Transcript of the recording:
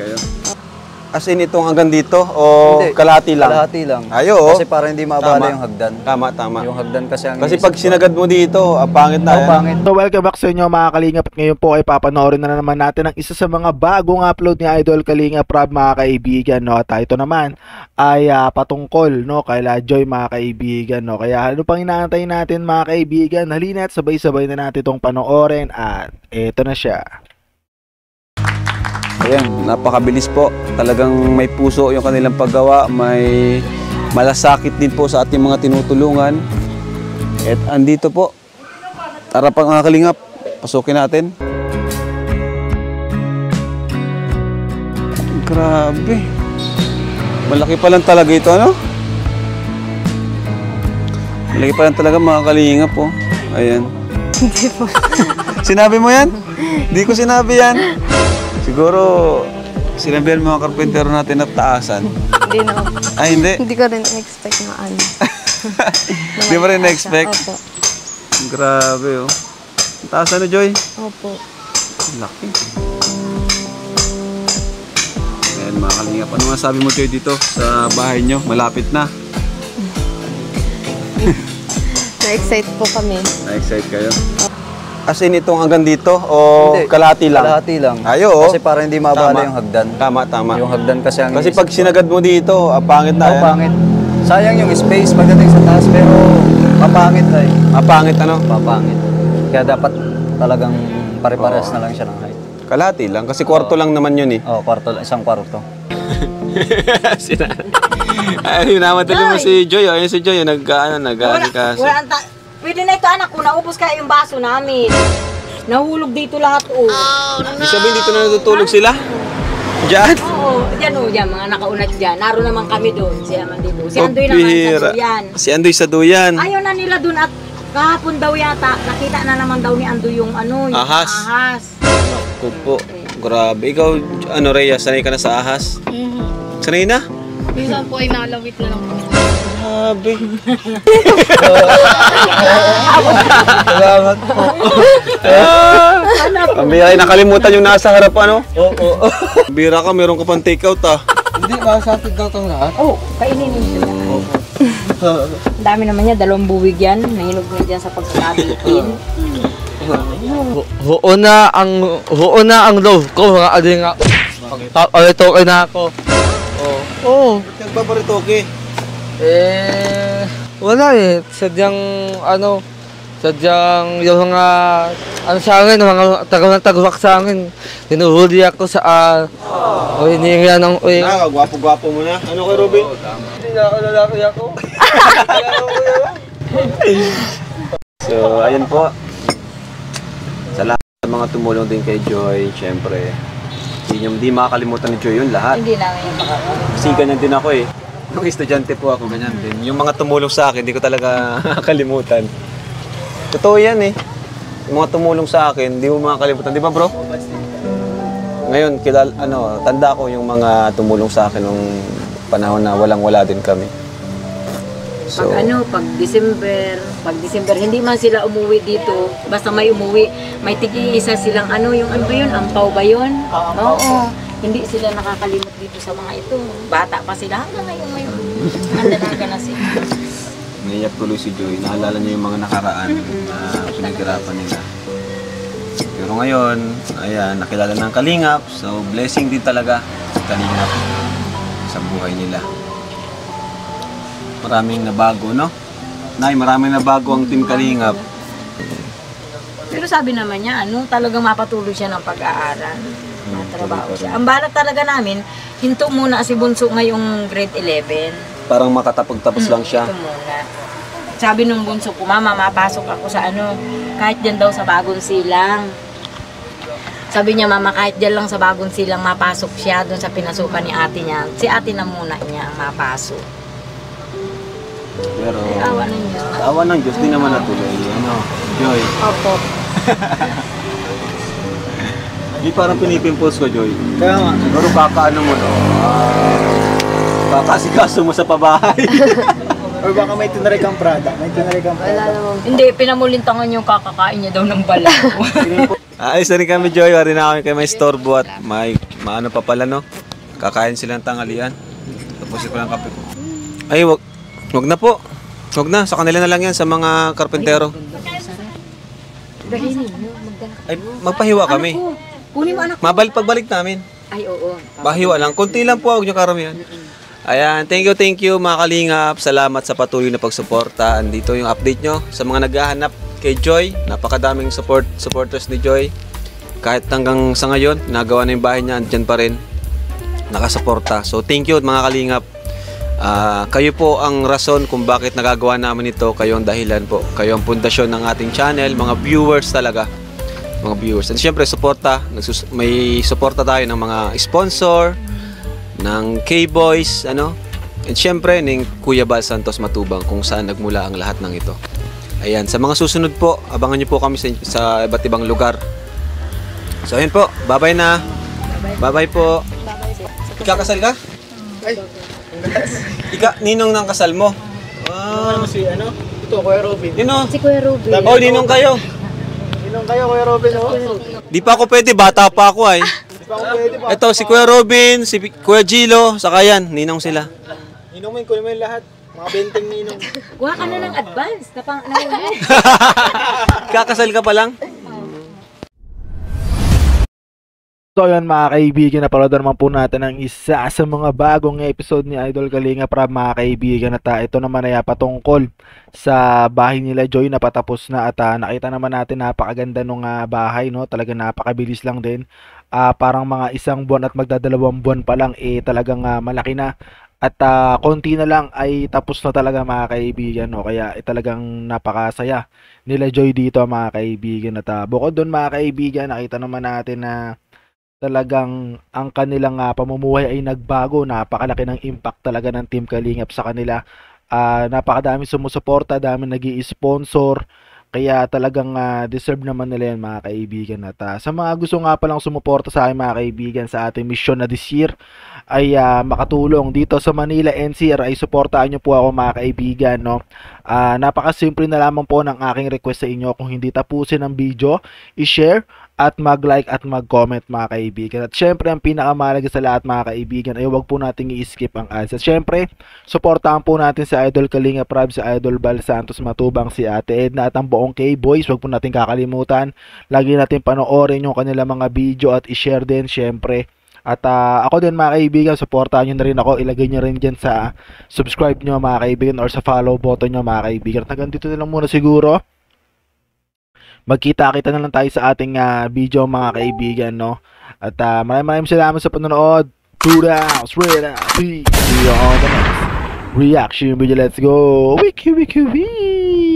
kayo? As in itong hanggang dito o hindi, kalahati lang? Kalahati lang. Ayo. Kasi para hindi maabala yung hagdan. Tama, tama. Yung hagdan kasi ang... Kasi pag sinagad mo dito, pangit na yan. Pangit. So welcome back sa inyo mga Kalingap. At ngayon po ay papanoorin na naman natin ang isa sa mga bagong upload ni Idol Kalingap Rab mga kaibigan. No? At ito naman ay patungkol no? Kaila Joy mga kaibigan. No? Kaya ano pang inaantay natin mga kaibigan? Halina at sabay-sabay na natin itong panoorin. At ito na siya. Ayan, napakabilis po. Talagang may puso yung kanilang paggawa. May malasakit din po sa ating mga tinutulungan. At andito po. Tara pang mga Kalingap. Pasukin natin. Grabe. Malaki pa lang talaga ito, ano? Malaki pa lang talaga mga Kalingap po. Ayan. Hindi po. Sinabi mo yan? Hindi ko sinabi yan. Siguro, sinabihan mo mga karpentero natin na taasan. Hindi na ako. Ay, hindi? Hindi ko rin na-expect na ano. Hindi mo rin na-expect? Opo. Grabe, oh. Taasan na, Joy? Opo. Laki. Ayan, mga Kalingap. Ano masabi mo, Joy, dito sa bahay nyo? Malapit na. Na-excite po kami. Na-excite kayo? As in itong hanggang dito o hindi, kalahati lang? Kalahati lang. Ayo. Kasi para hindi maabala yung hagdan. Tama, tama. Yung hagdan kasi ang... Kasi pag sinagad mo dito, pangit na yan. Pangit. Sayang yung space pagdating sa taas pero mapangit na eh. Mapangit ano? Mapangit. Kaya dapat talagang pare-pares na lang siya ng height. Kalahati lang? Kasi kwarto lang naman yun eh. Oo, kwarto lang. Isang kwarto. Ayun, namatali mo si Joy. Ayun si Joy, nag-aasikaso. Pwede na ito anak ko, naubos kaya yung baso namin. Nahulog dito lahat o. Oh, no. Ibig sabihin dito na natutulog sila? Diyan? Oo, diyan o, diyan, mga nakaunat diyan. Naroon naman kami doon, siya naman dito. Si Andoy naman sa Duyan. Si Andoy sa Duyan. Ayaw na nila doon at kahapon daw yata, nakita na naman daw ni Andoy yung ano, yung ahas. Kupo, grabe. Ikaw, ano Rhea, sanay ka na sa ahas? Sanay na? Minsan po ay nalawit na lang po. Grabe. Salamat po. Ang bira, nakalimutan yung nasa harap, ano? Oo. Bira ka, meron ka pang takeout, ah. Hindi, masasakit daw itong lahat. Oo, kainin nyo siya. Ang dami naman niya, 2 buwig yan. Nahinog na dyan sa pagkakabitin. Huo na ang love ko, mga adinga. Pag-aritoke na ako. Oo. Nagpaparitoke. Eh, wala eh. Sadyang, ano, sadyang yung mga, ano sa akin, mga tagawang-tagawak sa akin. Hinuhuli ako sa, o hinihinga ng uwi. Gwapo-gwapo mo na. Ano kay Ruben? Oo, tama. Hindi na ako lalaki ako. So, ayun po. Salamat sa mga tumulong din kay Joy, siyempre. Hindi makakalimutan ni Joy yun lahat. Hindi namin yung makakalimutan. Kasi ganyan din ako eh. Nung estudyante po ako, ganyan din. Yung mga tumulong sa akin, hindi ko talaga kalimutan. Totoo yan eh. Yung mga tumulong sa akin, hindi mo makakalimutan. Di ba bro? Ngayon, tanda ko yung mga tumulong sa akin nung panahon na walang-wala din kami. So, pag December, hindi man sila umuwi dito. Basta may umuwi, may tig-iisa silang ampaw ba yun? Oo. Hindi sila nakakalimot dito sa mga ito. Bata pa sila. Hanggang ngayon may mandalaga na sila. Naiyak tuloy si Joy. Naalala niyo yung mga nakaraan na pinaghirapan nila. Pero ngayon, ayan, nakilala ng Kalingap. So, blessing din talaga si Kalingap sa buhay nila. Maraming nabago, no? Nay, maraming nabago ang Team Kalingap. Pero sabi naman niya, talagang mapatuloy siya ng pag-aaral. Trabaho siya. Ang balak talaga namin, hinto muna si Bunso ngayong grade 11. Parang makatapag-tapos lang siya. Hinto muna. Sabi nung Bunso ko, Mama, mapasok ako sa kahit dyan daw sa Bagong Silang. Sabi niya, Mama, kahit dyan lang sa Bagong Silang, mapasok siya doon sa pinasukan ni ate niya. Si ate na muna niya ang mapasok. Pero, awa ng Diyos, di naman natuloy. Joy. Opo. Hindi parang pinipimpulse ko, Joy. Kaya nga. Siguro baka ano mo, no? Baka sikaso mo sa pabahay. Or baka may tinray kang product. Wala naman. Hindi, pinamulintangan yung kakakain niya daw ng balaw. Ayos na rin kami, Joy. Wari na kami kay may store buhat. May Maano pa pala, no? Kakain silang tanghalian. Tapos yung palang kape ko. Ay, wag na po. Wag na, sa kanila na lang yan, sa mga karpentero. Ay, magpahiwa kami. Kunin mo anak ko. Mabalik pagbalik namin. Ay, oo. Pahiwa lang. Kunti lang po, huwag nyo karamihan. Ayan, thank you mga kalingap. Salamat sa patuloy na pagsuporta. Andito yung update nyo sa mga naghahanap kay Joy. Napakadaming supporters ni Joy. Kahit hanggang sa ngayon, nagawa na yung bahay niya, andyan pa rin. Nakasuporta. So, thank you mga kalingap. Kayo po ang rason kung bakit nagagawa namin ito. Kayo ang dahilan po. Kayo ang pundasyon ng ating channel. Mga viewers talaga. Mga viewers. And syempre, suporta. May suporta tayo ng mga sponsor, ng K-Boys, ano? And syempre, ng Kuya Bal Santos Matubang kung saan nagmula ang lahat ng ito. Ayan. Sa mga susunod po, abangan nyo po kami sa iba't ibang lugar. So, ayan po. Bye-bye na. Bye-bye po. Ikakasal ka? Ay. Ika, ninong ng kasal mo? Ah, si ano? Ito, Kuya Robin. Nino? Si Kuya Robin. Oh, ninong kayo? Ninong kayo, Kuya Robin. Di pa ako pwede, bata pa ako ay. Di pa ako pwede, bata. Ito, si Kuya Robin, si Kuya Gilo, saka yan, ninong sila. Ninong mo yun, lahat. Mga benteng ninong. Kuha ka na ng advance. Kakasal ka pa lang? So yun mga kaibigan, napanood naman po natin ang isa sa mga bagong episode ni Idol Kalingap Rab mga kaibigan. At ito naman ay patungkol sa bahay nila Joy na patapos na. At nakita naman natin napakaganda ng bahay, no? Talaga napakabilis lang din. Parang mga isang buwan at magdadalawang buwan pa lang eh talagang malaki na. At konti na lang ay tapos na talaga mga kaibigan, no? Kaya talagang napakasaya nila Joy dito mga kaibigan. At bukod doon mga kaibigan, nakita naman natin na talagang ang kanilang pamumuhay ay nagbago. Napakalaki ng impact talaga ng Team Kalingap sa kanila. Napakadami sumusuporta, dami nag-i-sponsor. Kaya talagang deserve naman nila yan mga kaibigan. At sa mga gusto nga palang sumuporta sa akin mga kaibigan sa ating mission na this year ay makatulong dito sa Manila NCR ay suportahan nyo po ako mga kaibigan, no? Napakasimple na lamang po ng aking request sa inyo. Kung hindi tapusin ang video, i-share at mag-like at mag-comment mga kaibigan. At syempre, ang pinakamalaga sa lahat mga kaibigan ay huwag po natin i-skip ang ads. At syempre, suportahan po natin si Idol Kalingap Rab, si Idol Bal Santos Matubang, si Ate Edna at ang buong K-Boys. Huwag po natin kakalimutan. Lagi natin panoorin yung kanila mga video at i-share din syempre. At ako din mga kaibigan, supportahan nyo na rin ako. Ilagay nyo rin dyan sa subscribe nyo mga kaibigan or sa follow button nyo mga kaibigan. At hanggang dito na lang muna siguro. Magkita-kita na lang tayo sa ating video mga kaibigan, no? At maraming salamat sa panonood. See you on the next reaction video. Let's go! Wiki!